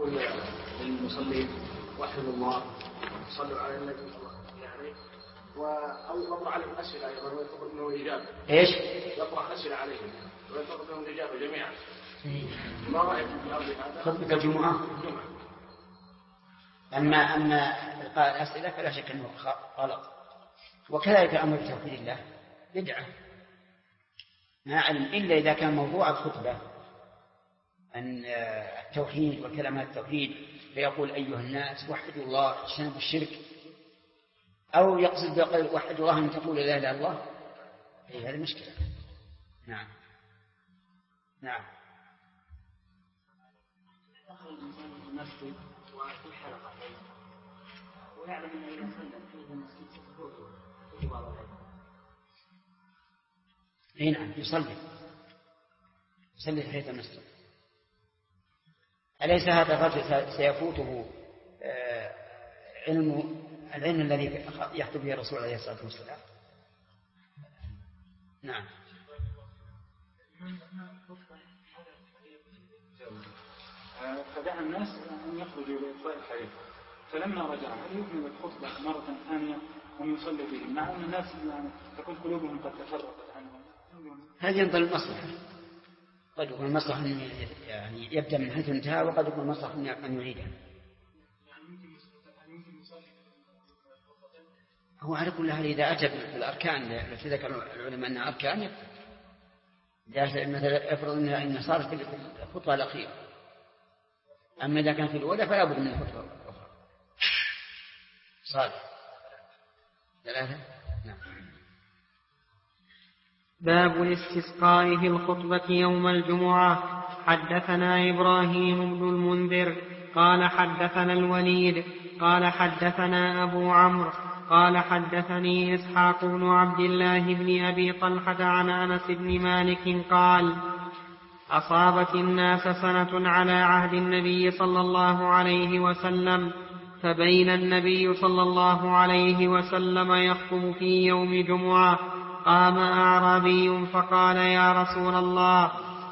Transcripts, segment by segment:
أقول للمصلين وحد الله صلوا على النبي الله يعني وأطرح عليهم أسئلة أيضا وينتقل منه إجابة. إيش؟ يطرح أسئلة عليهم وينتقل منهم إجابة جميعا. ما رأيكم في الأرض هذا؟ خطبة الجمعة. أما إلقاء الأسئلة فلا شك أنه غلط. وكذلك أمر توحيد الله بدعة. ما علم إلا إذا كان موضوع الخطبة أن التوحيد وكلمات التوحيد فيقول أيها الناس وحدوا الله اجتنبوا الشرك أو يقصد بقول وحدوا الله أن تقول لا إله إلا الله. أي هذه مشكلة. نعم نعم. دخل الإنسان في المسجد وفي الحلقة ويعلم أن إذا صلى في المسجد ستفوته تجوال الله. أي نعم يصلي تحية المسجد. أليس هذا الرجل سيفوته العلم الذي يخطب به الرسول عليه الصلاة والسلام؟ نعم. فدعا الناس أن يخرجوا لإطفاء الحريق، فلما رجع يكمل الخطبة مرة ثانية ويصلي بهم، مع أن الناس تكون قلوبهم قد تفرقت عنهم. هذا ينطل المصلحة، قد يكون المصلحة يعني يبدأ من حيث انتهى، وقد يكون المصلحة أن يعيدها. هو على كل حال إذا أتى بالأركان التي ذكر العلماء أنها أركان، مثلا أفرض أنها صارت في الخطوة الأخيرة، أما إذا كان في الأولى فلا بد من الخطوة الأخرى. صالح ثلاثة. نعم. باب الاستسقاء في الخطبة يوم الجمعة. حدثنا إبراهيم بن المنذر قال حدثنا الوليد قال حدثنا أبو عمرو قال حدثني إسحاق بن عبد الله بن أبي طلحة عن أنس بن مالك قال أصابت الناس سنة على عهد النبي صلى الله عليه وسلم، فبين النبي صلى الله عليه وسلم يخطب في يوم جمعة قام أعرابي فقال يا رسول الله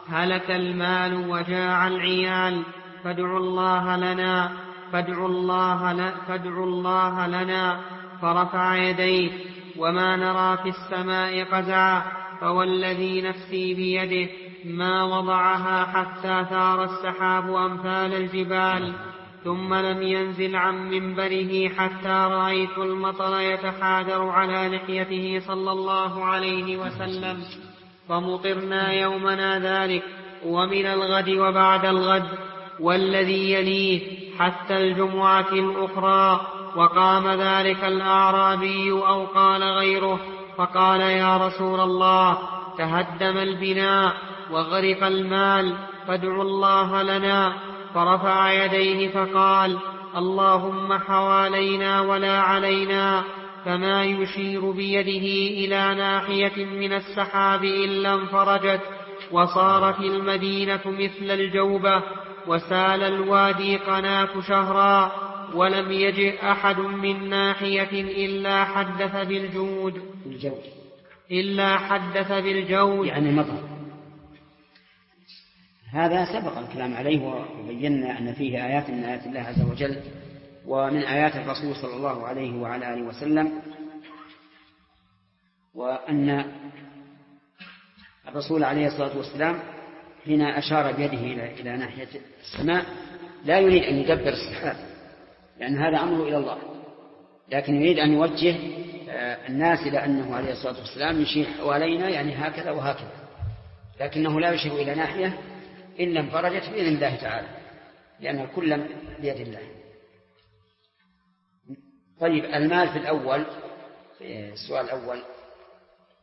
هلك المال وجاع العيال فادعوا الله لنا فرفع يديه وما نرى في السماء قزعا فوالذي نفسي بيده ما وضعها حتى ثار السحاب أمثال الجبال ثم لم ينزل عن منبره حتى رأيت المطر يتحادر على لحيته صلى الله عليه وسلم، فمطرنا يومنا ذلك ومن الغد وبعد الغد والذي يليه حتى الجمعة الأخرى. وقام ذلك الأعرابي أو قال غيره فقال يا رسول الله تهدم البناء وغرق المال فادعوا الله لنا، فرفع يديه فقال اللهم حوالينا ولا علينا، فما يشير بيده إلى ناحية من السحاب إلا انفرجت وصارت المدينة مثل الجوبة وسال الوادي قناة شهرا ولم يجئ أحد من ناحية إلا حدث بالجود يعني مطر. هذا سبق الكلام عليه وبينا أن فيه آيات من آيات الله عز وجل ومن آيات الرسول صلى الله عليه وعلى آله وسلم، وأن الرسول عليه الصلاة والسلام حين أشار بيده إلى ناحية السماء لا يريد أن يدبر السحاب لأن هذا أمره إلى الله، لكن يريد أن يوجه الناس إلى أنه عليه الصلاة والسلام يشير حوالينا يعني هكذا وهكذا، لكنه لا يشير إلى ناحية إلا انفرجت بإذن الله تعالى لأن الكل بيد الله. طيب المال في الأول، في السؤال الأول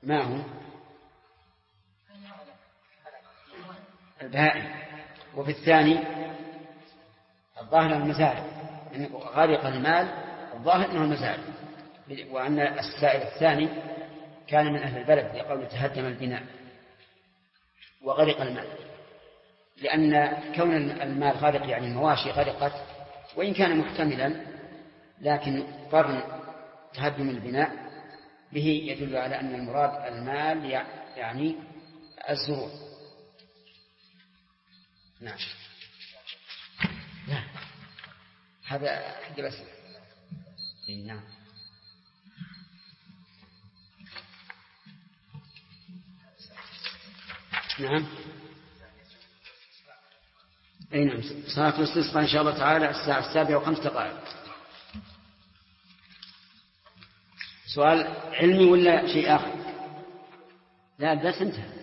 ما هو البهائم، وفي الثاني الظاهر المزارع يعني غرق المال الظاهر أنه المزارع، وأن السائل الثاني كان من أهل البلد يقول تهدم البناء وغرق المال، لأن كون المال غرق يعني المواشي غرقت وإن كان محتملا، لكن قرن تهدم البناء به يدل على أن المراد المال يعني الزروع. نعم. هذا حق بس. نعم. نعم. أي نعم. صلاة الاستسقاء إن شاء الله تعالى الساعة 7:05. سؤال علمي ولا شيء آخر؟ لا بس انتهى.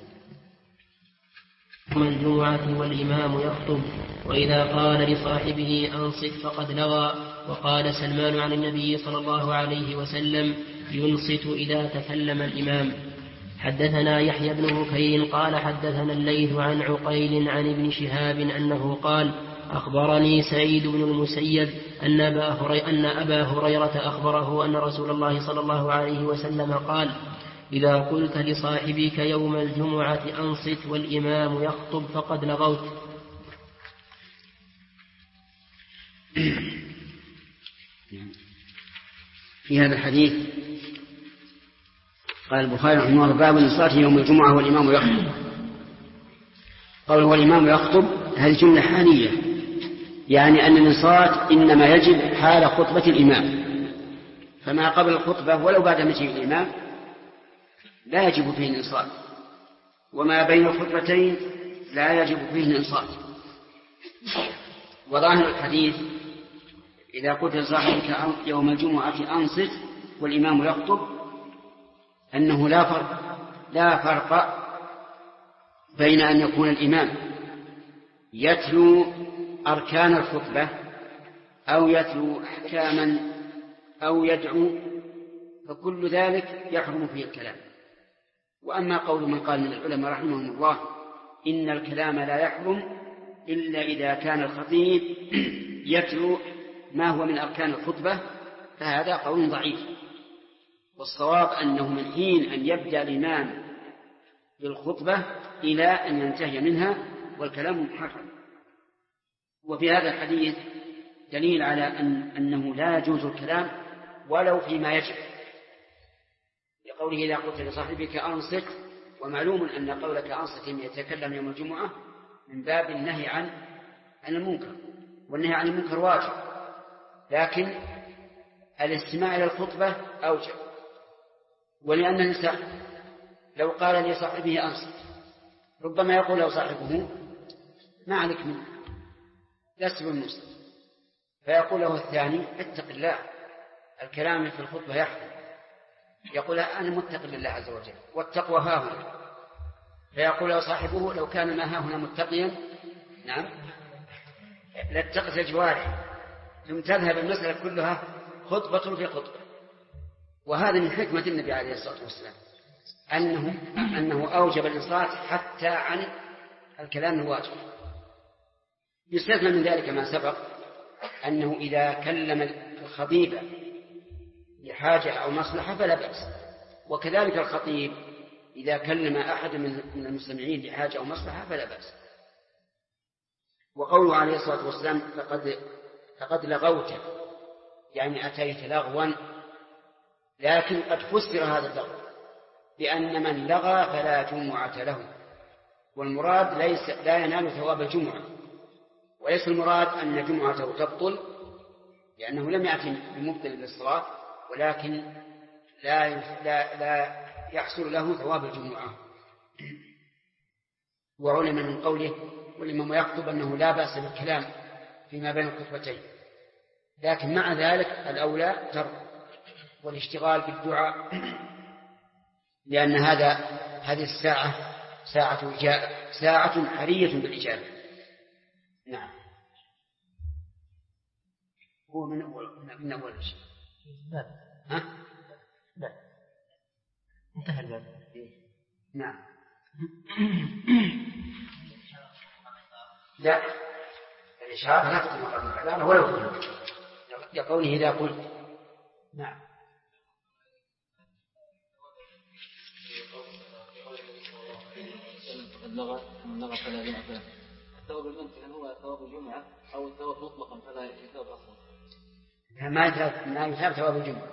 يوم الجمعة والإمام يخطب وإذا قال لصاحبه أنصت فقد نوى. وقال سلمان عن النبي صلى الله عليه وسلم ينصت إذا تكلم الإمام. حدثنا يحيى بن بكير قال حدثنا الليث عن عقيل عن ابن شهاب أنه قال أخبرني سعيد بن المسيب أن أبا هريرة أخبره أن رسول الله صلى الله عليه وسلم قال إذا قلت لصاحبك يوم الجمعة أنصت والإمام يخطب فقد لغوت. في هذا الحديث قال البخاري رحمه الله باب الصلاة يوم الجمعة والإمام يخطب. قوله والإمام يخطب هذه جملة حالية، يعني أن الصلاة إنما يجب حال خطبة الإمام، فما قبل الخطبة ولو بعد مجيء الإمام لا يجب فيه الانصات، وما بين الخطبتين لا يجب فيه الانصات. وظاهر الحديث إذا قلت لصاحبك يوم الجمعة أنصت والإمام يخطب أنه لا فرق بين أن يكون الإمام يتلو أركان الخطبة أو يتلو أحكاما أو يدعو، فكل ذلك يحرم فيه الكلام. وأما قول من قال من العلماء رحمهم الله إن الكلام لا يحرم إلا إذا كان الخطيب يتلو ما هو من أركان الخطبة فهذا قول ضعيف. والصواب أنه من حين أن يبدأ الإمام بالخطبة إلى أن ينتهي منها والكلام محرم. وفي هذا الحديث دليل على أنه لا يجوز الكلام ولو فيما يجب، لقوله إذا قلت لصاحبك أنصت، ومعلوم أن قولك أنصت يتكلم يوم الجمعة من باب النهي عن المنكر، والنهي عن المنكر واجب، لكن الاستماع إلى الخطبة أوجب. ولأن الإنسان لو قال لصاحبه أنصت ربما يقول له صاحبه ما عليك منه لست بالمسلم، فيقول له الثاني اتق الله الكلام في الخطبة يحرم، يقول أنا متق لله عز وجل والتقوى ها هنا، فيقول له صاحبه لو كان ما ها هنا متقيا نعم لاتقت جواره، ثم تذهب المسألة كلها خطبة في خطبة. وهذا من حكمة النبي عليه الصلاة والسلام أنه أوجب الإنصات حتى عن الكلام الواجب. يستثنى من ذلك ما سبق أنه إذا كلم الخطيب لحاجة أو مصلحة فلا بأس، وكذلك الخطيب إذا كلم أحد من المستمعين لحاجة أو مصلحة فلا بأس. وقوله عليه الصلاة والسلام فقد لغوت يعني أتيت لغوا، لكن قد فسر هذا اللغو بأن من لغى فلا جمعة له، والمراد لا ينال ثواب الجمعة، وليس المراد أن جمعته تبطل لأنه لم يأتي بمبطل للصلاة، ولكن لا يحصل له ثواب الجمعة. وعلم من قوله والإمام يخطب أنه لا بأس بالكلام فيما بين الخطبتين، لكن مع ذلك الأولى ترك والاشتغال بالدعاء، لأن هذه الساعة ساعة حرية بالإجابة. نعم هو من أول شيء باب باب انتهى الباب. نعم لا الإشارة لا تتمكن ولا يقول يقوله إذا قلت. نعم اللغة فلا جمعة الثواب المنطقي هو ثواب الجمعة أو الثواب مطلقا فلا يثاب أصلا ما يثاب ثواب الجمعة.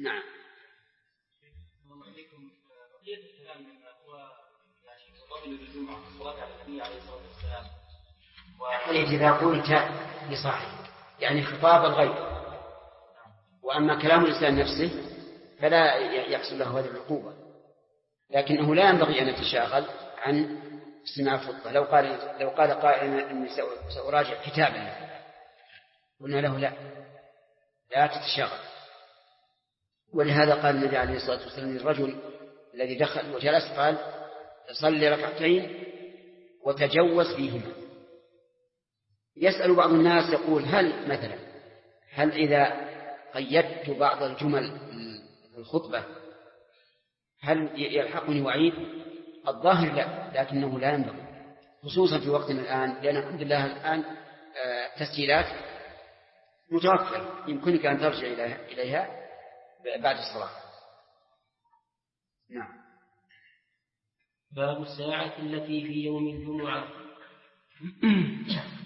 نعم بقية الكلام مما هو مقابل للجمعة الصلاة على النبي عليه الصلاة والسلام. وإذا قلت بصاحب، يعني خطاب الغيب. وأما كلام الإنسان نفسه فلا يحصل له هذه العقوبة، لكنه لا ينبغي أن يتشاغل عن استماع الخطبة. لو قال قائل أني سأراجع كتابا، قلنا له لا تتشاغل. ولهذا قال النبي عليه الصلاة والسلام للرجل الذي دخل وجلس قال: صلي ركعتين وتجوز فيهما. يسأل بعض الناس يقول: هل مثلا إذا قيدت بعض الجمل في الخطبة هل يلحقني وعيد؟ الظاهر لا، لكنه لا ينبغي، خصوصا في وقتنا الآن، لأن الحمد لله الآن تسجيلات متوفرة يمكنك أن ترجع إليها بعد الصلاة. نعم. باب الساعة التي في يوم الجمعة.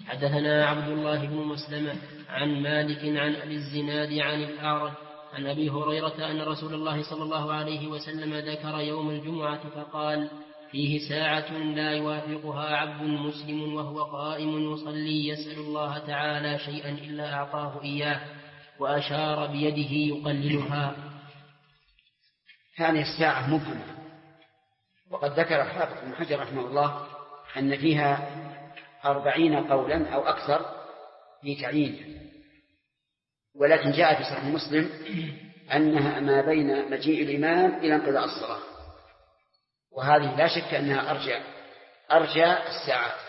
حدثنا عبد الله بن مسلمة عن مالك عن أبي الزناد عن الأعرج عن أبي هريرة أن رسول الله صلى الله عليه وسلم ذكر يوم الجمعة فقال: فيه ساعة لا يوافقها عبد مسلم وهو قائم يصلي يسأل الله تعالى شيئا إلا أعطاه إياه، وأشار بيده يقللها. هذه الساعة مبهمة، وقد ذكر الحافظ بن حجر رحمه الله أن فيها 40 قولا أو أكثر في تعيينها، ولكن جاء في صحيح مسلم أنها ما بين مجيء الإمام إلى انقضاء الصلاة، وهذه لا شك أنها أرجى الساعات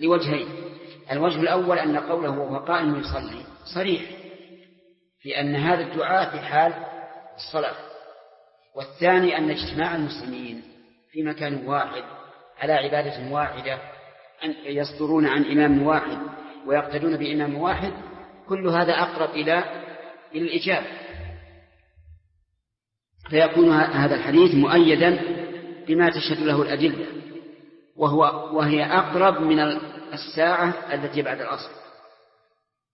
لوجهين. الوجه الأول أن قوله وهو قائم يصلي صريح في أن هذا الدعاء في حال الصلاة، والثاني أن اجتماع المسلمين في مكان واحد على عبادة واحدة، أن يصدرون عن إمام واحد ويقتدون بإمام واحد، كل هذا أقرب إلى الإجابة، فيكون هذا الحديث مؤيدا بما تشهد له الأدلة، وهي أقرب من الساعة التي بعد العصر،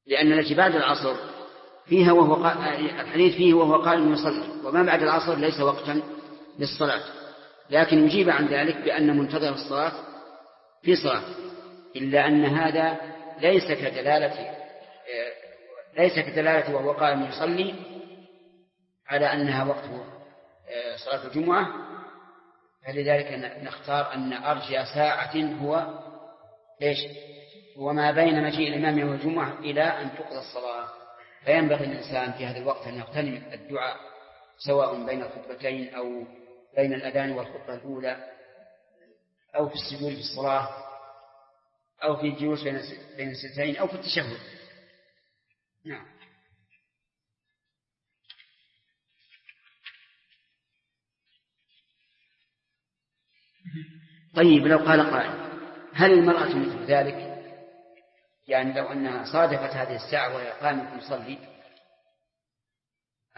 لأن التي بعد العصر فيها الحديث فيه وهو قائم يصلي، وما بعد العصر ليس وقتا للصلاة، لكن يجيب عن ذلك بأن منتظر الصلاة في صلاة، إلا أن هذا ليس كدلالة وهو قائم يصلي على أنها وقت صلاة الجمعة، فلذلك نختار أن أرجى ساعة هو ما بين مجيء الإمام يوم الجمعة إلى أن تقضى الصلاة، فينبغي الإنسان في هذا الوقت أن يغتنم الدعاء سواء بين الخطبتين أو بين الأذان والخطبة الأولى أو في السجود في الصلاة أو في الجلوس بين السجدتين أو في التشهد. نعم. طيب، لو قال قائل: هل المرأة مثل ذلك؟ يعني لو أنها صادفت هذه الساعة وهي قائمة تصلي.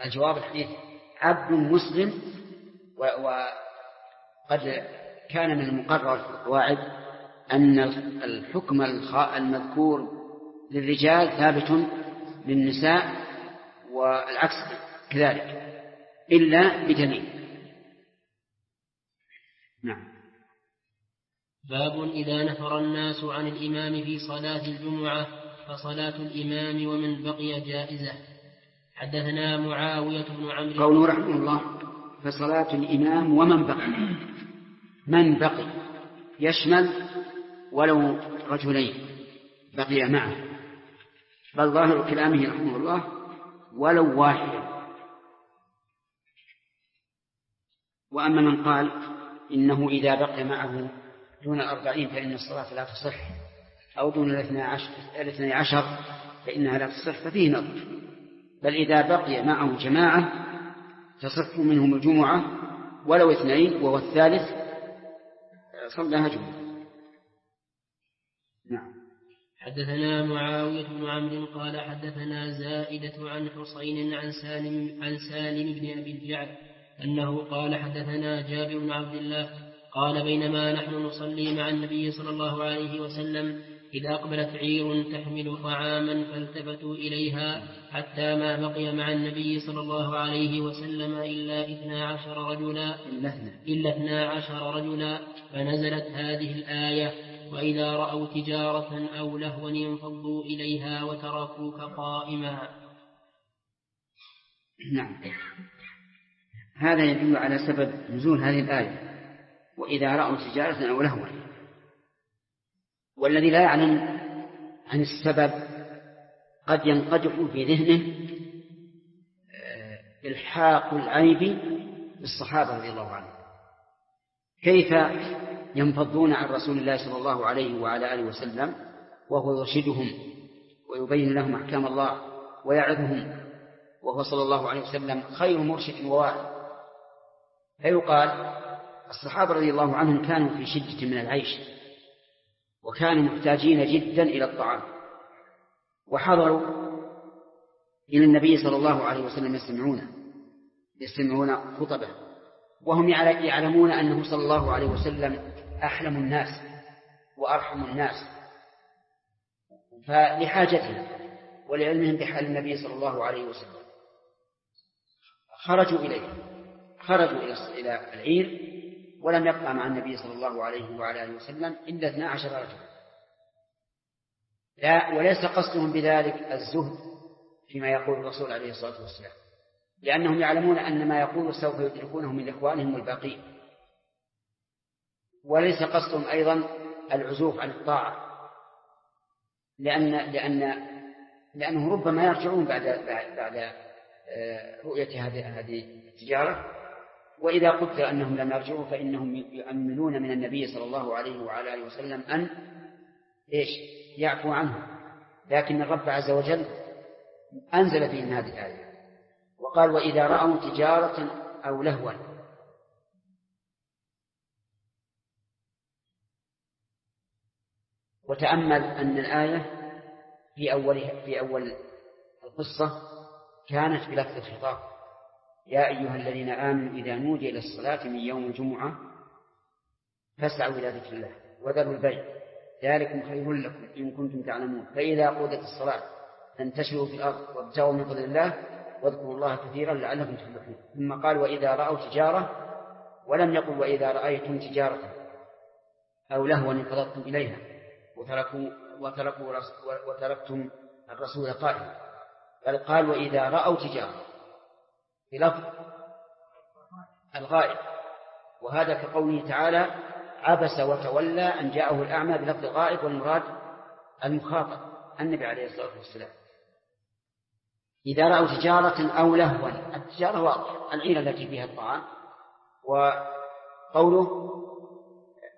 الجواب الحديث: عبد مسلم، وقد كان من المقرر في القواعد أن الحكم المذكور للرجال ثابت للنساء والعكس كذلك، إلا بدليل. نعم. باب إذا نفر الناس عن الإمام في صلاة الجمعة فصلاة الإمام ومن بقي جائزة. حدثنا معاوية بن عمرو. قوله رحمه الله: فصلاة الإمام ومن بقي. من بقي يشمل ولو رجلين بقي معه، بل ظاهر كلامه رحمه الله ولو واحدا. وأما من قال إنه إذا بقي معه دون 40 فإن الصلاة لا تصح، أو دون 12 فإنها لا تصح، ففيه نظر، بل إذا بقي معه جماعة تصح منهم الجمعة ولو 2، وهو الثالث صلىها جمعة. نعم. حدثنا معاوية بن عمرو قال: حدثنا زائدة عن حسين عن سالم بن أبي الجعد أنه قال: حدثنا جابر بن عبد الله قال: بينما نحن نصلي مع النبي صلى الله عليه وسلم إذا أقبلت عير تحمل طعاما فالتفتوا إليها حتى ما بقي مع النبي صلى الله عليه وسلم إلا 12 رجلا فنزلت هذه الآية: وإذا رأوا تجارة أو لهوا انفضوا إليها وتركوك قائما. نعم، هذا يدل على سبب نزول هذه الآية، وإذا رأوا تجارة أو لهوا. والذي لا يعلم عن السبب قد ينقدح في ذهنه إلحاق العيب بالصحابة رضي الله عنهم، كيف ينفضون عن رسول الله صلى الله عليه وعلى آله وسلم وهو يرشدهم ويبين لهم أحكام الله ويعظهم، وهو صلى الله عليه وسلم خير مرشد وواعظ. فيقال الصحابة رضي الله عنهم كانوا في شدة من العيش، وكانوا محتاجين جدا إلى الطعام، وحضروا إلى النبي صلى الله عليه وسلم يستمعون خطبه، وهم يعلمون أنه صلى الله عليه وسلم أحلم الناس وأرحم الناس، فلحاجتهم ولعلمهم بحال النبي صلى الله عليه وسلم خرجوا إلى العير، ولم يبقى مع النبي صلى الله عليه وعلى آله وسلم إلا 12 رجلا. لا، وليس قصدهم بذلك الزهد فيما يقول الرسول عليه الصلاة والسلام، لأنهم يعلمون أن ما يقول سوف يدركونه من إخوانهم الباقين، وليس قصدهم أيضا العزوف عن الطاعة، لأنهم ربما يرجعون بعد رؤية هذه التجارة، وإذا قدر أنهم لم يرجعوا فإنهم يؤملون من النبي صلى الله عليه وعلى آله وسلم أن يعفو عنهم، لكن الرب عز وجل أنزل فيهم هذه الآية وقال وإذا رأوا تجارة أو لهوا. وتأمل أن الآية في أول القصة كانت بلفظ الخطاب، يا أيها الذين آمنوا إذا نودي إلى الصلاة من يوم الجمعة فاسعوا إلى ذكر الله وذروا البيع ذلكم خير لكم إن كنتم تعلمون، فإذا قضت الصلاة فانتشروا في الأرض وابتغوا من فضل الله واذكروا الله كثيرا لعلكم تفلحون. ثم قال وإذا رأوا تجارة، ولم يقل وإذا رأيتم تجارة أو لهوا انقضضتم إليها وتركتم الرسول قائما، بل قال وإذا رأوا تجارة بلفظ الغائب، وهذا كقوله تعالى عبس وتولى أن جاءه الأعمى بلفظ الغائب، والمراد المخاطب النبي عليه الصلاة والسلام. إذا رأوا تجارة أو لهوا، التجارة واضحة، العير التي فيها الطعام، وقوله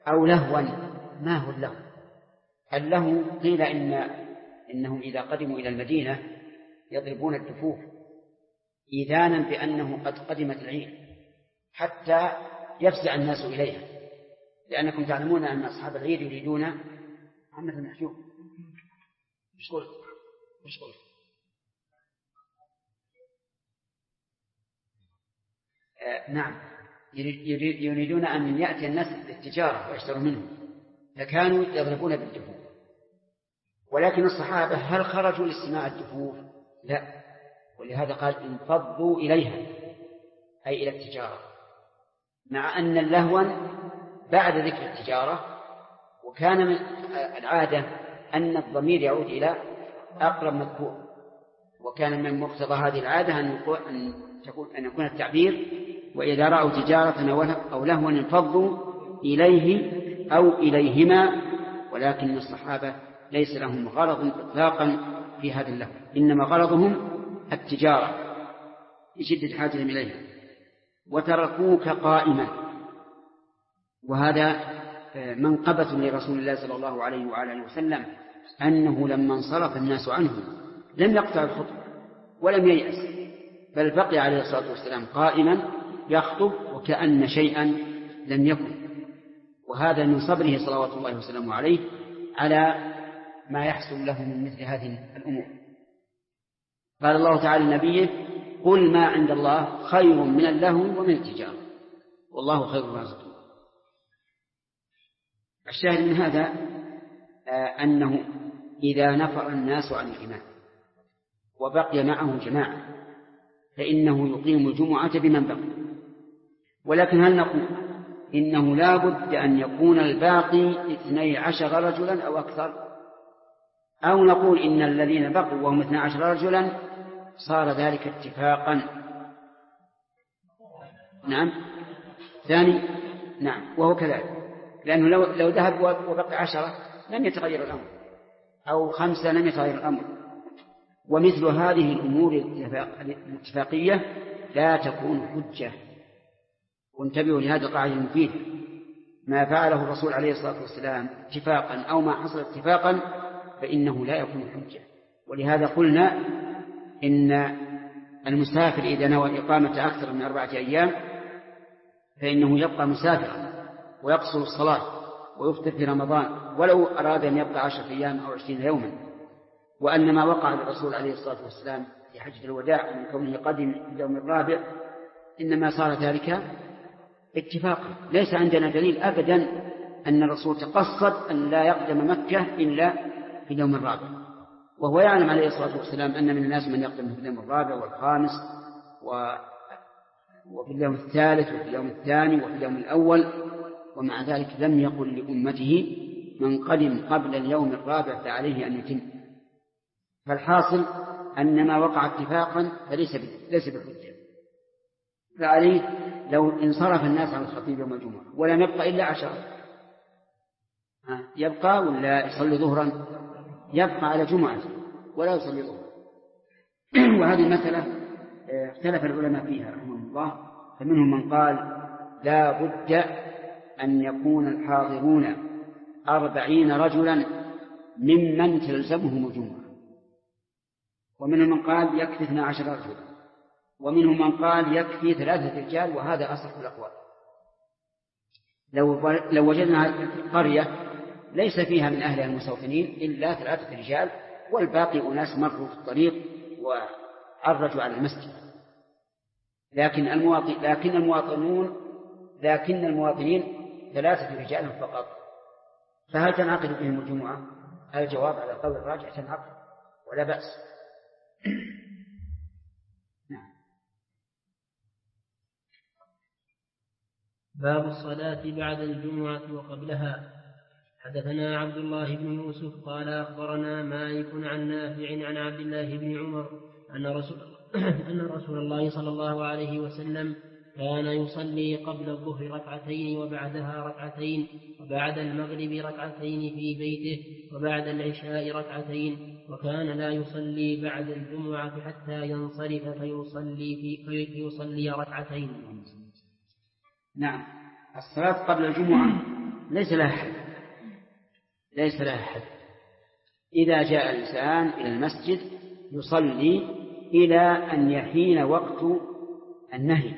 أو لهوا، ما هو اللهو؟ اللهو قيل إنهم إذا قدموا إلى المدينة يضربون الدفوف إذانا بأنه قد قدمت العير حتى يفزع الناس إليها، لأنكم تعلمون أن أصحاب العير يريدون محمد المحجوب مشغول نعم، يريدون أن يأتي الناس بالتجارة ويشتروا منهم، فكانوا يضربون بالدفوف. ولكن الصحابة هل خرجوا لاستماع الدفوف؟ لا، ولهذا قال انفضوا إليها أي إلى التجارة، مع أن اللهو بعد ذكر التجارة، وكان من العادة أن الضمير يعود إلى أقرب مذكور، وكان من مقتضى هذه العادة أن يكون التعبير وإذا رأوا تجارة أو لهوا انفضوا إليه أو إليهما، ولكن الصحابة ليس لهم غرض إطلاقا في هذا اللهو، إنما غرضهم التجارة لشدة حاجتهم إليها. وتركوك قائما، وهذا منقبة لرسول الله صلى الله عليه وعلى آله وسلم، أنه لما انصرف الناس عنه لم يقطع الخطبة ولم ييأس، بل بقي عليه الصلاة والسلام قائما يخطب وكأن شيئا لم يكن، وهذا من صبره صلوات الله وسلامه عليه على ما يحصل له من مثل هذه الأمور. قال الله تعالى لنبيه قل ما عند الله خير من اللهو ومن التجارة والله خير الرازقين. الشاهد من هذا أنه إذا نفر الناس عن الإمام وبقي معه جماعة فإنه يقيم الجمعة بمن بقي، ولكن هل نقول إنه لا بد أن يكون الباقي 12 رجلا أو أكثر، أو نقول إن الذين بقوا وهم 12 رجلا صار ذلك اتفاقا. نعم ثاني نعم وهو كذلك، لأنه لو ذهب وبقي 10 لم يتغير الأمر، أو 5 لم يتغير الأمر. ومثل هذه الأمور الاتفاقية لا تكون حجة، وانتبهوا لهذه القاعدة المفيدة. ما فعله الرسول عليه الصلاة والسلام اتفاقا أو ما حصل اتفاقا فإنه لا يكون حجة. ولهذا قلنا إن المسافر إذا نوى إقامة أكثر من 4 أيام فإنه يبقى مسافرا ويقصر الصلاة ويفطر في رمضان ولو أراد أن يبقى 10 أيام أو 20 يوما. وأن ما وقع للرسول عليه الصلاة والسلام في حجة الوداع من كونه قدم اليوم الرابع إنما صار ذلك اتفاقا، ليس عندنا دليل أبدا أن الرسول تقصد أن لا يقدم مكة إلا في اليوم الرابع، وهو يعلم عليه الصلاة والسلام أن من الناس من يقدم في اليوم الرابع والخامس وفي اليوم الثالث وفي اليوم الثاني وفي اليوم الأول، ومع ذلك لم يقل لأمته من قدم قبل اليوم الرابع فعليه أن يتم. فالحاصل أن ما وقع اتفاقا فليس بحجة، فعليه لو انصرف الناس عن الخطيب يوم الجمعة ولم يبقى إلا 10 يبقى ولا يصلي ظهرا؟ يبقى على جمعة ولا يصلي ظهرا. وهذه المسألة اختلف العلماء فيها رحمه الله، فمنهم من قال لا بد أن يكون الحاضرون 40 رجلا ممن تلزمهم الجمعة، ومنهم من قال يكفي 12 رجلا، ومنهم من قال يكفي 3 رجال، وهذا أصح الأقوال. لو وجدنا قرية ليس فيها من أهلها المستوطنين إلا 3 رجال والباقي أناس مروا في الطريق وعرجوا على المسجد، لكن المواطنين 3 رجال فقط، فهل تنعقد بهم الجمعة؟ الجواب على القول الراجح تنعقد ولا بأس. باب الصلاة بعد الجمعة وقبلها. حدثنا عبد الله بن يوسف قال أخبرنا مالك عن نافع عن عبد الله بن عمر أن رسول الله صلى الله عليه وسلم كان يصلي قبل الظهر 2 ركعتين وبعدها 2 ركعتين وبعد المغرب 2 ركعتين في بيته وبعد العشاء 2 ركعتين، وكان لا يصلي بعد الجمعة حتى ينصرف فيصلي 2 ركعتين. نعم الصلاة قبل الجمعة ليس لها حد. إذا جاء الإنسان إلى المسجد يصلي إلى أن يحين وقت النهي،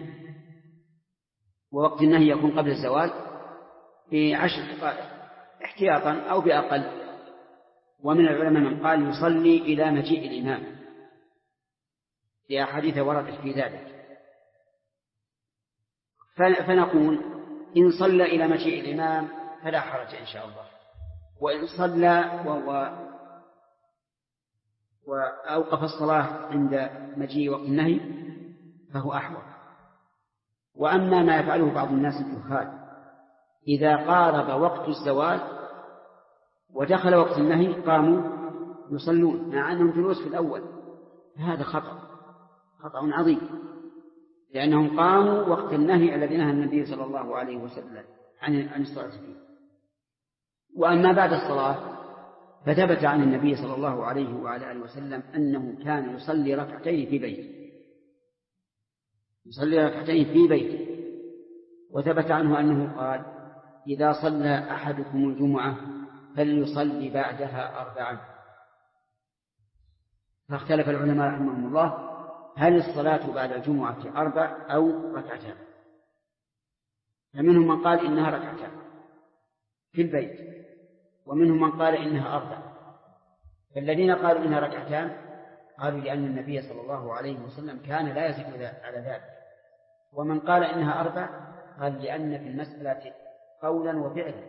ووقت النهي يكون قبل الزوال ب10 دقائق احتياطا أو بأقل. ومن العلماء من قال يصلي إلى مجيء الإمام لأحاديث وردت في ذلك. فنقول إن صلى إلى مجيء الإمام فلا حرج إن شاء الله، وإن صلى وأوقف الصلاة عند مجيء وقت النهي فهو أحوط. وأما ما يفعله بعض الناس الجهال إذا قارب وقت الزوال ودخل وقت النهي قاموا يصلون مع أنهم جلوس في الأول، فهذا خطأ عظيم، لأنهم قاموا وقت النهي الذي نهى النبي صلى الله عليه وسلم عن الصلاة فيه. وأما بعد الصلاة فثبت عن النبي صلى الله عليه وعلى آله وسلم أنه كان يصلي ركعتين في بيته. وثبت عنه أنه قال إذا صلى أحدكم الجمعة فليصلي بعدها 4. فاختلف العلماء رحمهم الله هل الصلاة بعد الجمعة 4 أو 2؟ فمنهم من قال إنها 2 في البيت، ومنهم من قال إنها 4. فالذين قالوا إنها 2 قالوا لأن النبي صلى الله عليه وسلم كان لا يزيد على ذلك، ومن قال إنها 4 قال لأن في المسألة قولا وفعلا،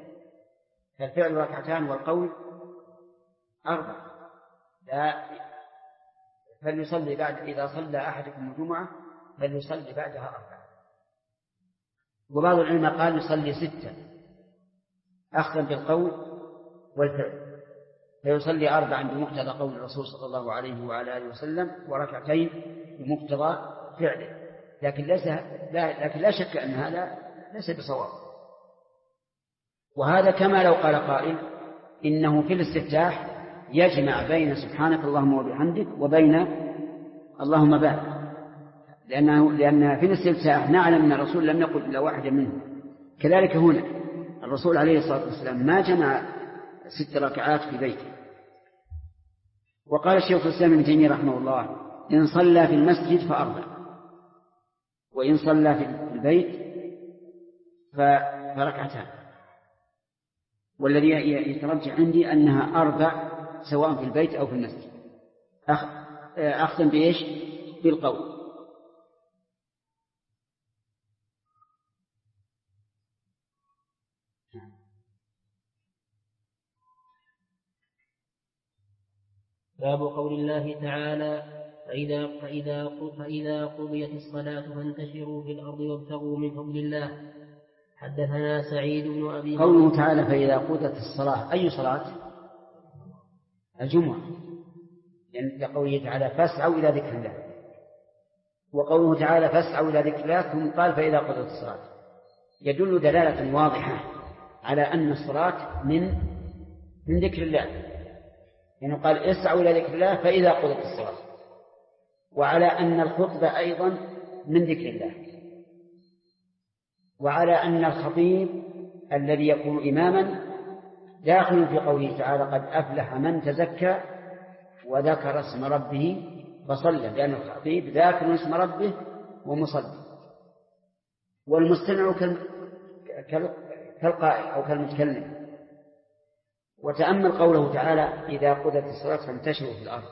فالفعل 2 والقول 4. فليصلي بعد إذا صلى أحدكم الجمعة فليصلي بعدها 4. وبعض العلماء قال يصلي ستا أخذا بالقول والفعل، فيصلي أربعا بمقتضى قول الرسول صلى الله عليه وعلى آله وسلم، وركعتين بمقتضى فعله، لكن لا شك أن هذا ليس بصواب. وهذا كما لو قال قائل إنه في الاستفتاح يجمع بين سبحانك اللهم وبحمدك وبين اللهم بارك، لأن في الاستفتاح نعلم أن الرسول لم يقل إلا واحدا منهم. كذلك هنا الرسول عليه الصلاة والسلام ما جمع 6 ركعات في بيته. وقال الشيخ الإسلام ابن تيمية رحمه الله: إن صلى في المسجد فأربع، وإن صلى في البيت فركعتان. والذي يترجح عندي أنها 4 سواء في البيت أو في المسجد، أختم بإيش؟ بالقول. باب قول الله تعالى: فإذا قضيت الصلاة فانتشروا في الأرض وابتغوا من فضل الله. حدثنا سعيد بن أبي. قوله تعالى: فإذا قضيت الصلاة، أي صلاة؟ الجمعة، لأن قوله تعالى: فاسعوا إلى ذكر الله، وقوله تعالى: فاسعوا إلى ذكر الله، ثم قال: فإذا قضيت الصلاة، يدل دلالة واضحة على أن الصلاة من ذكر الله، لأنه يعني قال: اسعوا إلى ذكر الله فإذا قضيت الصلاة، وعلى أن الخطبة أيضا من ذكر الله، وعلى أن الخطيب الذي يكون إماما داخل في قوله تعالى: قد أفلح من تزكى وذكر اسم ربه فصلى، لأن الخطيب ذاكر اسم ربه ومصلي، والمستمع كالقائل أو كالمتكلم. وتأمل قوله تعالى: إذا قضت الصلاة فانتشروا في الأرض،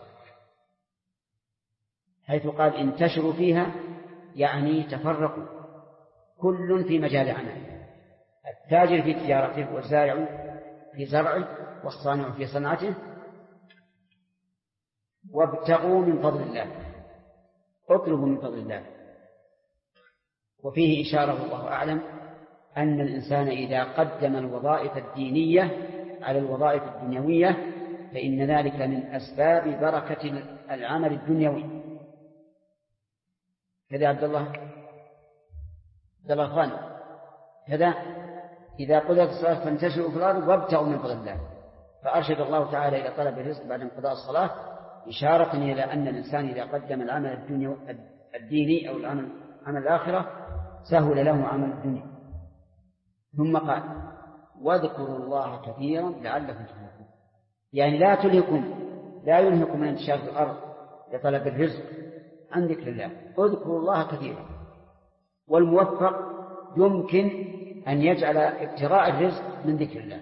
حيث قال انتشروا فيها يعني تفرقوا، كل في مجال عمله، التاجر في تجارته، والزارع في زرعه، والصانع في صنعته. وابتغوا من فضل الله، اطلبوا من فضل الله. وفيه إشارة والله أعلم أن الإنسان إذا قدم الوظائف الدينية على الوظائف الدنيوية فإن ذلك من أسباب بركة العمل الدنيوي. كذا عبد الله خان كذا: إذا قضيت الصلاة فانتشروا في الأرض وابتغوا من فضل الله، فأرشد الله تعالى إلى طلب الرزق بعد انقضاء الصلاة، إشارة إلى أن الإنسان إذا قدم العمل الديني أو العمل الآخرة سهل له عمل الدنيا. ثم قال: واذكروا الله كثيرا لعلكم تفلحون، يعني لا ينهكم من انتشار في الأرض لطلب الرزق عن ذكر الله، اذكروا الله كثيرا. والموفق يمكن أن يجعل ابتغاء الرزق من ذكر الله،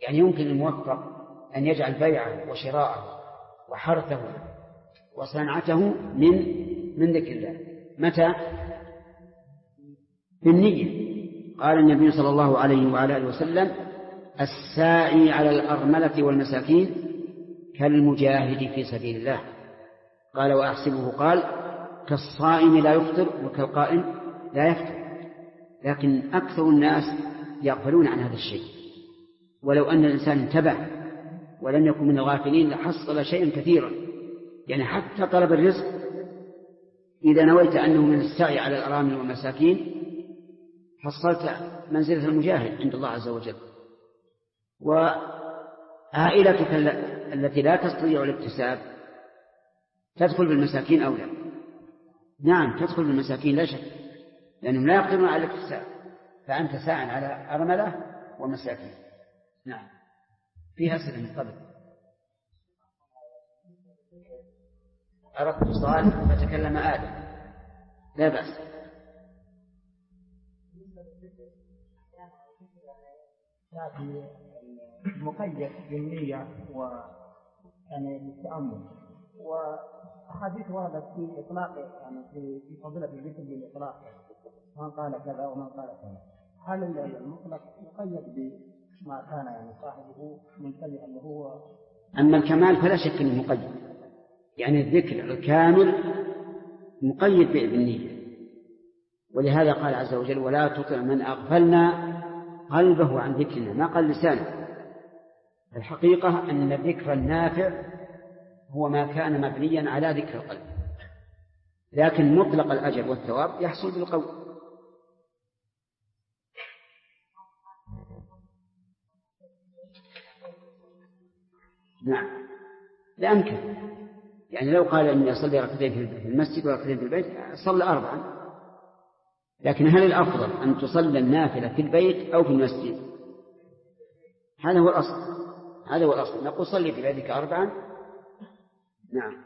يعني يمكن الموفق أن يجعل بيعه وشراءه وحرثه وصنعته من ذكر الله. متى؟ بالنية. قال النبي صلى الله عليه وعلى آله وسلم: الساعي على الأرملة والمساكين كالمجاهد في سبيل الله. قال: وأحسبه قال: كالصائم لا يفطر وكالقائم لا يفطر. لكن أكثر الناس يغفلون عن هذا الشيء، ولو أن الإنسان انتبه ولم يكن من الغافلين لحصل شيئا كثيرا، يعني حتى طلب الرزق إذا نويت أنه من السعي على الأرامل والمساكين حصلت منزلة المجاهد عند الله عز وجل. وعائلتك التي لا تستطيع الاكتساب تدخل بالمساكين أو لا؟ نعم، تدخل بالمساكين لا شك، لأنهم لا يقدرون على الاكتساب، فأنت ساعٍ على أرملة ومساكين. نعم، فيها أسئلة من قبل. أردت صالح فتكلم آدم، لا بأس. مقيد بالنية والتأمل، وأحاديث وردت في إطلاق في فضيلة الذكر بالإطلاق، من قال كذا ومن قال كذا. هل المطلق مقيد بما كان صاحبه منتبه اللي هو؟ أما الكمال فلا شك أنه مقيد، يعني الذكر الكامل مقيد بالنية، ولهذا قال عز وجل ولا تطع من أغفلنا قلبه عن ذكرنا، ما قال لسانه. الحقيقة أن الذكر النافع هو ما كان مبنيا على ذكر القلب، لكن مطلق الأجر والثواب يحصل بالقول. نعم لا يمكن، يعني لو قال أني أصلي ركعتين في المسجد وركعتين في البيت صلى 4، لكن هل الأفضل أن تصلى النافلة في البيت أو في المسجد؟ هذا هو الأصل، هذا هو الأصل، نقول صلي في بيتك 4. نعم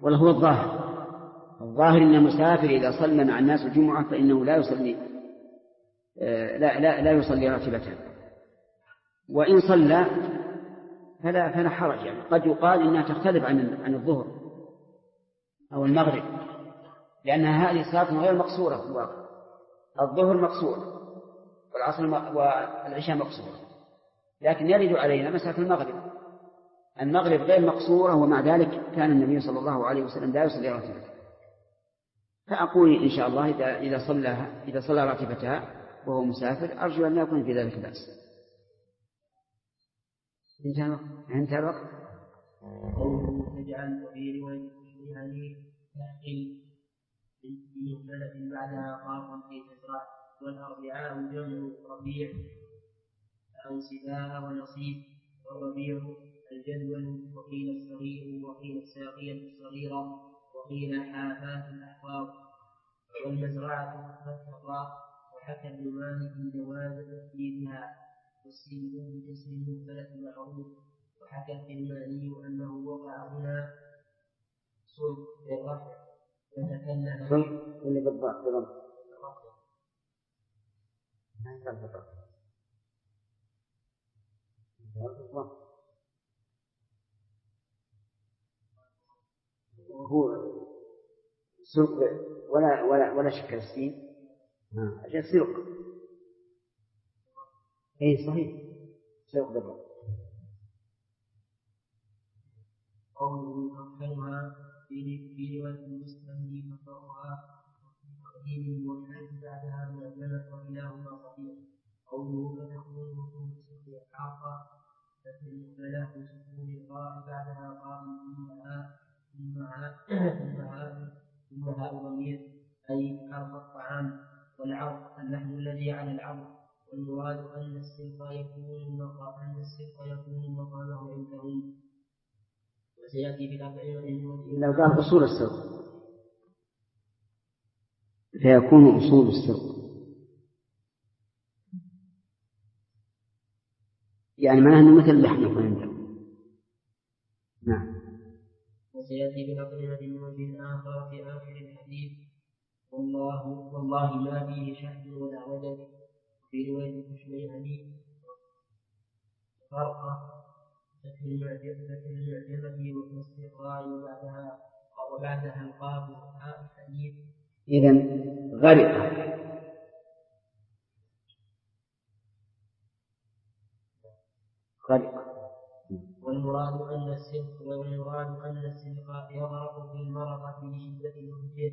وله هو الظاهر، الظاهر أن المسافر إذا صلى مع الناس الجمعة فإنه لا يصلي لا يصلي راتبتها، وإن صلى فلا حرج، يعني قد يقال إنها تختلف عن الظهر أو المغرب، لأنها هذه الصلاة غير مقصورة في الواقع. الظهر مقصور والعصر والعشاء مقصورة، لكن يرد علينا مسألة المغرب غير مقصورة، ومع ذلك كان النبي صلى الله عليه وسلم لا يصلي راتبتها. فأقول إن شاء الله إذا صلى راتبتها وهو مسافر أرجو أن لا يكون في ذلك بأس. انتهى الوقت. تجعل وفي رواية هذه تحقيق من ثلاث بعدها قاف في تسرع، والأربعاء جمع ربيع أو سباع ونصيب، والربيع الجدول، وقيل الصغير وقيل الساقية الصغيرة وقيل حافات الأحواض، والمزرعة والثراء، وحكى ابن مالك جواز تحديدها، والسيبون تسليم ثلاث معروف، وحكى الترمذي أنه وقع هنا صلب بالرفع وتكلم بالرفع هو سلق ولا شك السين أجل سلق، أي صحيح سلق بالرفع. قوله أغفلها في رواية المسلم فقرها وفي تقديم والحج بعدها من الجنة وإلهما صحيح. قوله فتكون وصول السلق الحاقة ففي المختلف سكون القاء بعدها قاء منها ثم ها الضمير أي عرض الطعام، والعرض اللحم الذي على العرض، والمراد أن السلق يكون مقامه عندهم، وسيأتي بالأفعال. لو كان أصول السلق فيكون أصول السلق، يعني معناه أنه مثل اللحم يكون عندهم. نعم سيأتي بالأقربة من وجه آخر في آخر الحديث. والله ما فيه شحب ولا ودك. في رواية الشميعاني فرقة تكفي المعجزة والمستقراء وبعدها القاب وحاء الحديث. إذن غرقة والمراد أن السلق يغرق في المرقة في شدة نفسه.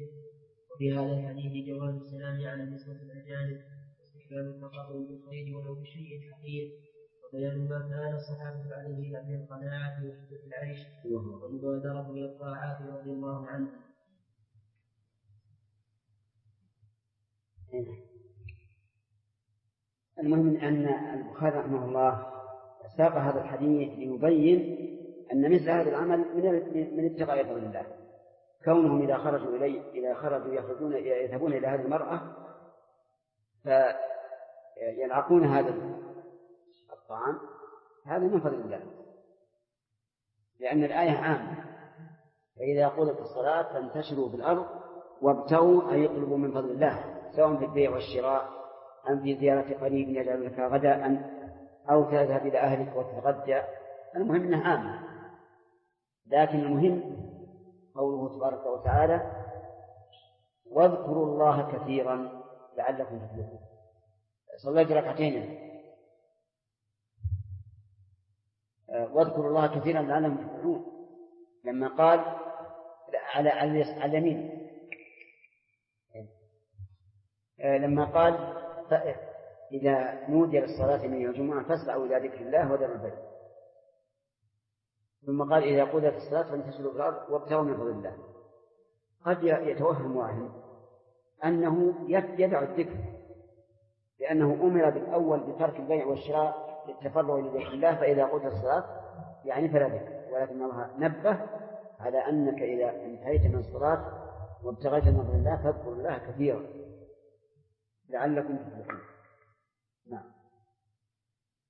وفي هذا الحديث جواز السلام على نسبة الأجانب واستحباب التقرب بالخير ولو بشيء حقير، وبيان ما كان الصحابة عليه لأجل القناعة وشدة العيش والمبادرة إلى الطاعات رضي الله عنه. المهم أن البخاري رحمه الله ساق هذا الحديث ليبين أن مثل هذا العمل من ابتغاء فضل الله، كونهم إذا خرجوا يذهبون إلى هذه المرأة فيلعقون هذا الطعام، هذا من فضل الله، لأن الآية عامة، فإذا قضيت الصلاة فانتشروا في الأرض وابتغوا أن يطلبوا من فضل الله، سواء في البيع والشراء أم في زيارة قريب يجعل لك غدا أو تذهب إلى أهلك وتتغدى. المهم أنها عامة، لكن المهم قوله تبارك وتعالى واذكروا الله كثيرا لعلكم تفلحون. صليت ركعتين واذكروا الله كثيرا لعلهم تفلحون لما قال على اليمين، لما قال إذا نودي للصلاة من يوم الجمعة فاسعوا إلى ذكر الله وذروا البيع، ثم قال إذا قضيت الصلاة فانتشروا في الأرض وابتغوا من فضل الله. قد يتوهم واهم أنه يدع الذكر لأنه أمر بالأول بترك البيع والشراء للتفرغ لذكر الله، فإذا قضيت الصلاة يعني فلا ذكر، ولكن الله نبه على أنك إذا انتهيت من الصلاة وابتغيت من فضل الله فاذكروا الله كثيرا لعلكم تفلحون. نعم.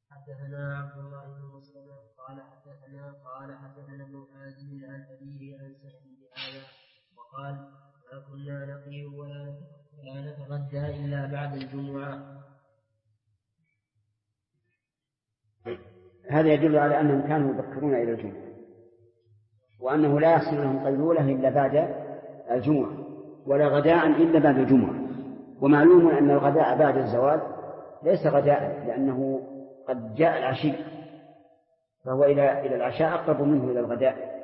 حدثنا عبد الله بن مسلم قال حدثنا ابن حازم عن أبيه عن سهل بهذا وقال ما كنا نقي ولا نتغدى إلا بعد الجمعة. هذا يدل على أنهم كانوا يبكرون إلى الجمعة، وأنه لا يحصل لهم قيلولة إلا بعد الجمعة، ولا غداء إلا بعد الجمعة. ومعلوم أن الغداء بعد الزوال ليس غداء، لأنه قد جاء العشي، فهو إلى العشاء أقرب منه إلى الغداء،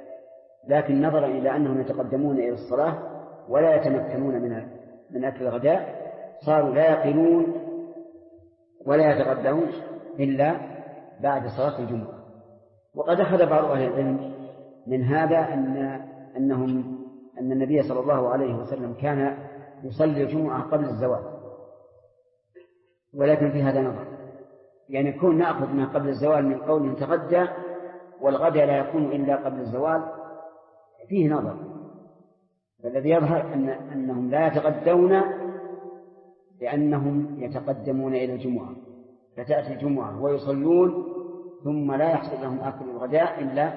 لكن نظرا إلى أنهم يتقدمون إلى الصلاة ولا يتمكنون من أكل الغداء صاروا لا يقلون ولا يتغدون إلا بعد صلاة الجمعة. وقد أخذ بعض أهل العلم من هذا أن النبي صلى الله عليه وسلم كان يصلي الجمعة قبل الزوال، ولكن في هذا نظر، يعني يكون نأخذ ما قبل الزوال من قول تغدى والغدى لا يكون إلا قبل الزوال، فيه نظر. فالذي يظهر أنهم لا يتغدون لأنهم يتقدمون إلى الجمعة، فتأتي الجمعة ويصلون ثم لا يحصل لهم أكل الغداء إلا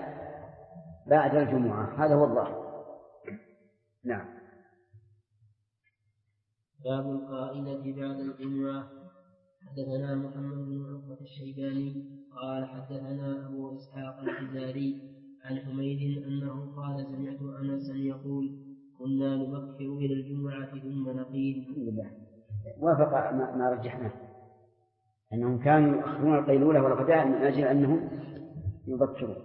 بعد الجمعة. هذا هو الظاهر. نعم. باب القائلة بعد الجمعة. حدثنا محمد بن عقبة الشيباني قال حدثنا أبو إسحاق الحذاري عن حميد أنه قال سمعت أنسا يقول كنا نبكر إلى الجمعة ثم نقيل. وافق ما رجحناه، أنهم كانوا يؤخرون القيلولة والغداء من أجل أنهم يبكرون،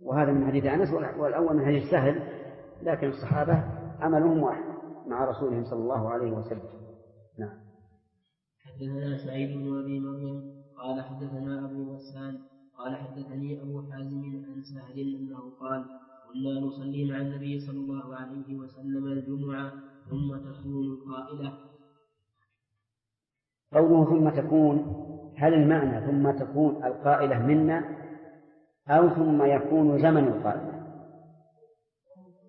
وهذا من حديث أنس، والأول من حديث سهل، لكن الصحابة عملهم واحد مع رسولهم صلى الله عليه وسلم. نعم. حدثنا سعيد بن أبي مريم قال حدثنا أبو غسان قال حدثني أبو حازم عن سهل أنه قال كنا نصلي مع النبي صلى الله عليه وسلم الجمعة ثم تكون القائلة. قوله ثم تكون، هل المعنى ثم تكون القائلة منا أو ثم يكون زمن القائلة؟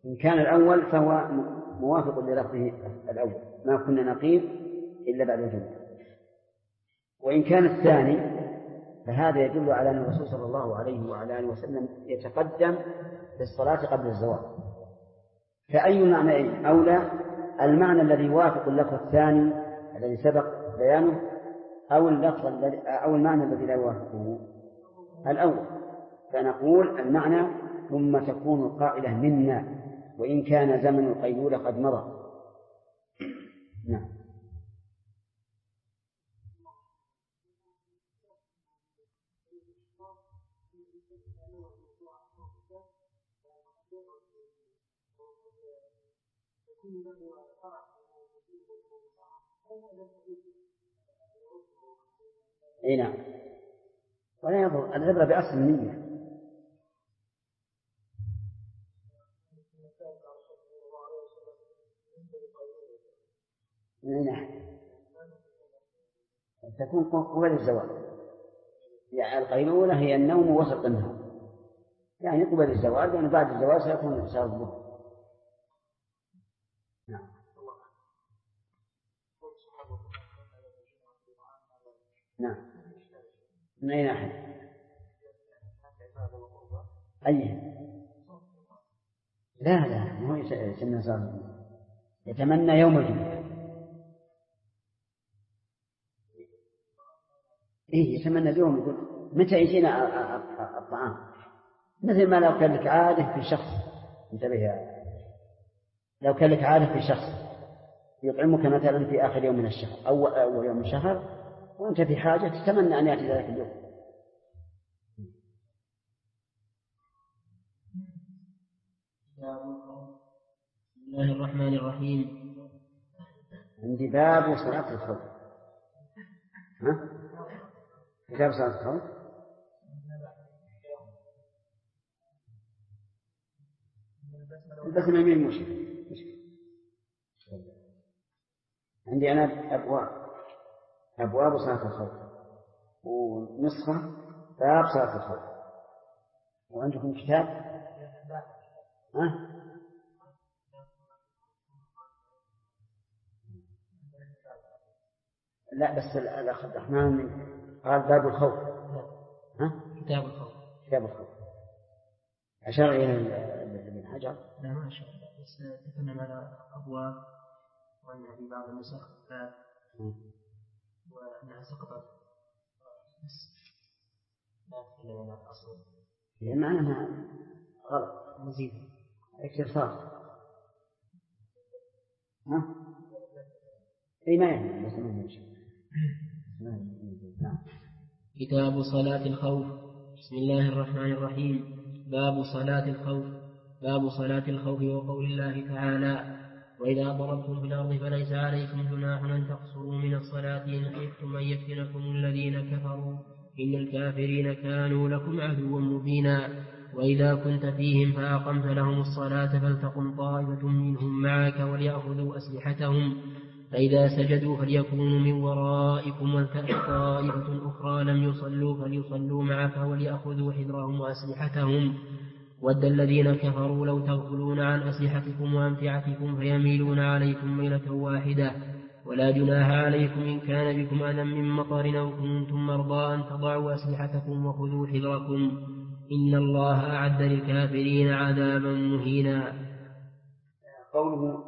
إن كان الأول فهو موافق للفظه الأول ما كنا نقيل إلا بعد الجمعة، وإن كان الثاني فهذا يدل على أن الرسول صلى الله عليه وعلى آله وسلم يتقدم بالصلاة قبل الزوال. فأي معنى أولى، المعنى الذي يوافق اللفظ الثاني الذي سبق بيانه أو المعنى الذي لا يوافقه الأول؟ فنقول المعنى ثم تكون القائلة منا وإن كان زمن القيلولة قد مضى. نعم. اي نعم. ولا يضر، العبرة بأصل النية. اي نعم، تكون قبل الزوال، يعني القيلولة هي النوم وسط النهار، يعني قبل الزوال، يعني بعد الزوال سيكون الظهر. نعم. من أي ناحية؟ أي؟ لا ما هو يسمى صار يتمنى يوم الجمعة. إيه يتمنى اليوم، يقول متى يجينا الطعام، مثل ما لو كان لك عادة في شخص، انتبه، لو كان لك عادة في شخص يطعمك مثلا في آخر يوم من الشهر أو أول يوم من الشهر وأنت في حاجة تتمنى أن يأتي ذلك اليوم. بسم الله الرحمن الرحيم. عندي باب صلاة الخوف. كتاب صلاة الخوف. البسمة مين مشكلة. عندي أنا أبواب صلاة الخوف ونسخة باب صلاة الخوف. وعندكم كتاب؟ ها؟ لا بس الأخ عبد الرحمن قال باب الخوف. ها؟ كتاب الخوف. كتاب الخوف. أشار إلى ابن حجر؟ لا ما أشار، بس تكلم على أبواب وأن في بعض النسخ باب وأنها سقطت. بس ما تكلم على الأصل. لأن معناها غلط مزيد اكتساب. ها؟ أي ما يعني بس ما نمشي. نعم. كتاب صلاة الخوف. بسم الله الرحمن الرحيم. باب صلاة الخوف. باب صلاة الخوف وقول الله تعالى: وإذا ضربتم في الأرض فليس عليكم جناح أن تقصروا من الصلاة إن خفتم أن يفتنكم الذين كفروا إن الكافرين كانوا لكم عدوا مبينا. وإذا كنت فيهم فأقمت لهم الصلاة فلتقم طائفة منهم معك وليأخذوا أسلحتهم، فإذا سجدوا فليكونوا من ورائكم ولتأت طائفة أخرى لم يصلوا فليصلوا معك وليأخذوا حذرهم وأسلحتهم. ود الذين كفروا لو تغفلون عن أسلحتكم وأمتعتكم فيميلون عليكم ميلة واحدة. ولا جناح عليكم إن كان بكم أذى من مطر أو كنتم مرضى أن تضعوا أسلحتكم وخذوا حذركم، إن الله أعد للكافرين عذابا مهينا. قوله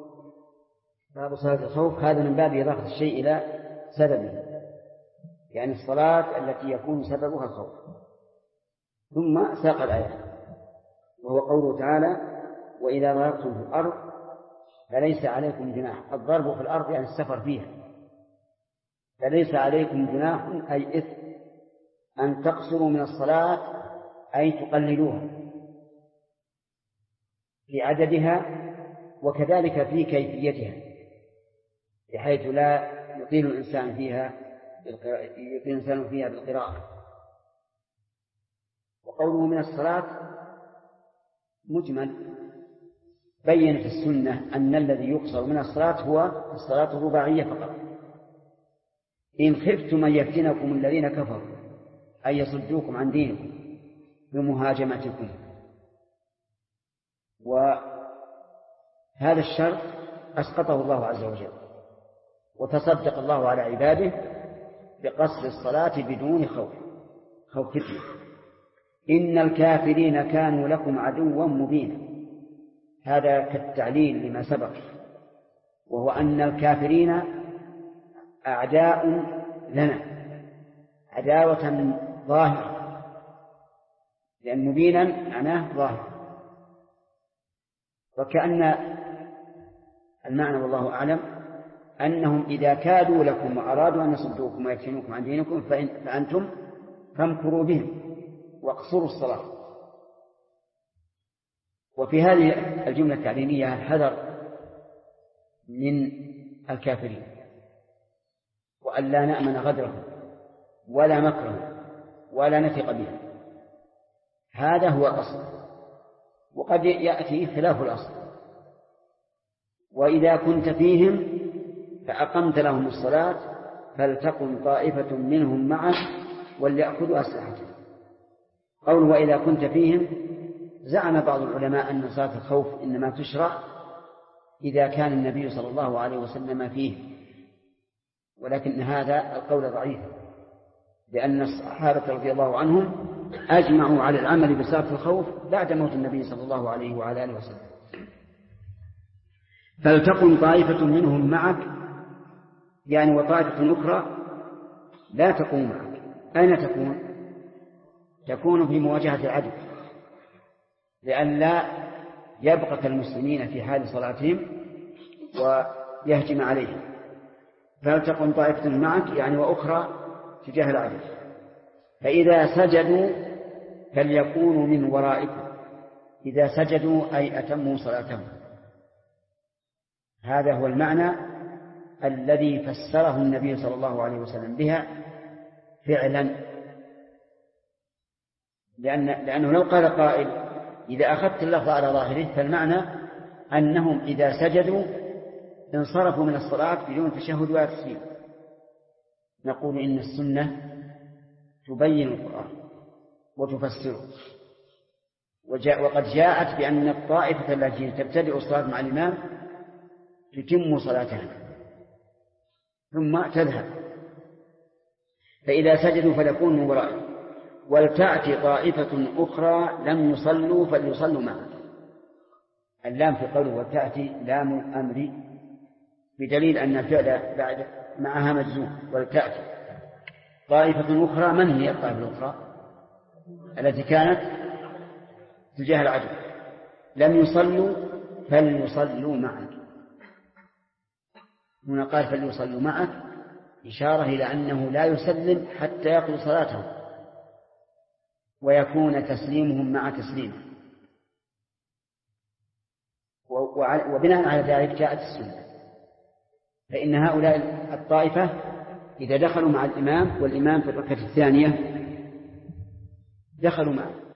باب صلاة الخوف هذا من باب إضافة الشيء إلى سببه، يعني الصلاة التي يكون سببها الخوف. ثم ساق الآية وهو قوله تعالى: وإذا ضربتم في الأرض فليس عليكم جناح. الضرب في الأرض يعني السفر فيها. فليس عليكم جناح أي إثم أن تقصروا من الصلاة أي تقللوها في عددها وكذلك في كيفيتها، بحيث لا يطيل الإنسان فيها بالقراءة. وقوله من الصلاة مجمل. بين في السنة أن الذي يقصر من الصلاة هو الصلاة الرباعية فقط. إن خفتم أن يفتنكم الذين كفروا أن يصدوكم عن دينكم بمهاجمتكم. وهذا الشرط أسقطه الله عز وجل، وتصدق الله على عباده بقصر الصلاة بدون خوف فتنة. إن الكافرين كانوا لكم عدوا مبينا، هذا كالتعليل لما سبق، وهو أن الكافرين أعداء لنا عداوة ظاهرة، لأن مبينا معناه ظاهر. وكأن المعنى والله أعلم أنهم إذا كادوا لكم وأرادوا أن يصدوكم ويفتنوكم عن دينكم فأنتم فامكروا بهم واقصروا الصلاة. وفي هذه الجملة التعليمية الحذر من الكافرين، وأن لا نأمن غدرهم ولا مكرهم ولا نثق بهم. هذا هو الأصل، وقد يأتي خلاف الأصل. وإذا كنت فيهم فأقمت لهم الصلاة فلتقم طائفة منهم معك وليأخذوا أسلحتهم. قول وإذا كنت فيهم، زعم بعض العلماء أن صلاة الخوف إنما تشرع إذا كان النبي صلى الله عليه وسلم فيه، ولكن هذا القول ضعيف، لأن الصحابة رضي الله عنهم أجمعوا على العمل بصلاة الخوف بعد موت النبي صلى الله عليه وعلى آله وسلم. فلتقم طائفة منهم معك، يعني وطائفة أخرى لا تقوم معك. أين تكون؟ تكون في مواجهة العدو، لئلا يبقى المسلمين في حال صلاتهم ويهجم عليهم. فلتقم طائفة معك يعني وأخرى تجاه العدو. فإذا سجدوا فليكونوا من ورائكم إذا سجدوا أي أتموا صلاتهم. هذا هو المعنى الذي فسره النبي صلى الله عليه وسلم بها فعلا، لأنه لو قال قائل إذا أخذت اللفظ على ظاهره فالمعنى أنهم إذا سجدوا انصرفوا من الصلاة بدون تشهد ولا تسليم. نقول إن السنة تبين القرآن وتفسره، وقد جاءت بأن الطائفة التي تبتدئ الصلاة مع الإمام تتم صلاتها ثم تذهب، فإذا سجدوا فليكونوا من ورائهم، ولتأتي طائفة أخرى لم يصلوا فليصلوا معها. اللام في قوله ولتأتي لام أمري، بدليل أن الفعل بعد معها مجزوم. ولتأتي طائفة أخرى، من هي الطائفة الأخرى التي كانت تجاه العدو؟ لم يصلوا فليصلوا معك. هنا قال فليصلوا معك إشارة إلى أنه لا يسلم حتى يقضوا صلاتهم، ويكون تسليمهم مع تسليمه. وبناء على ذلك جاءت السنة، فإن هؤلاء الطائفة إذا دخلوا مع الإمام والإمام في الركعة الثانية دخلوا معه،